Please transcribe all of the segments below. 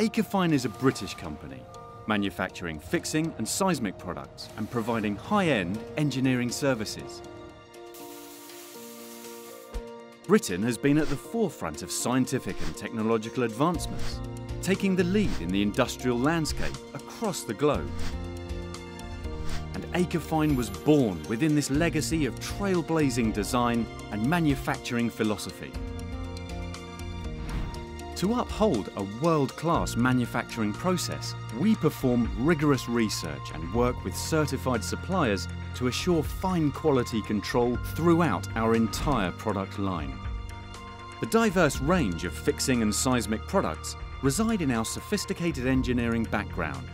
Acrefine is a British company, manufacturing fixing and seismic products and providing high-end engineering services. Britain has been at the forefront of scientific and technological advancements, taking the lead in the industrial landscape across the globe. And Acrefine was born within this legacy of trailblazing design and manufacturing philosophy. To uphold a world-class manufacturing process, we perform rigorous research and work with certified suppliers to assure fine quality control throughout our entire product line. The diverse range of fixing and seismic products reside in our sophisticated engineering background.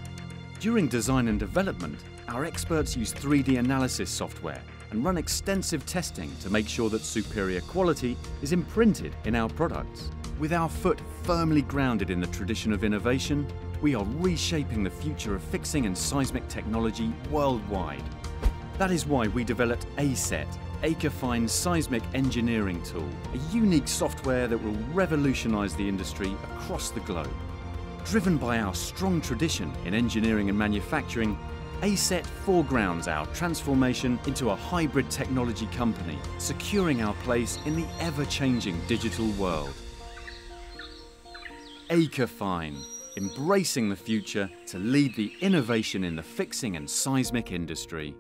During design and development, our experts use 3D analysis software and run extensive testing to make sure that superior quality is imprinted in our products. With our foot firmly grounded in the tradition of innovation, we are reshaping the future of fixing and seismic technology worldwide. That is why we developed ASET, Acrefine Seismic Engineering Tool, a unique software that will revolutionise the industry across the globe. Driven by our strong tradition in engineering and manufacturing, ASET foregrounds our transformation into a hybrid technology company, securing our place in the ever-changing digital world. Acrefine, embracing the future to lead the innovation in the fixing and seismic industry.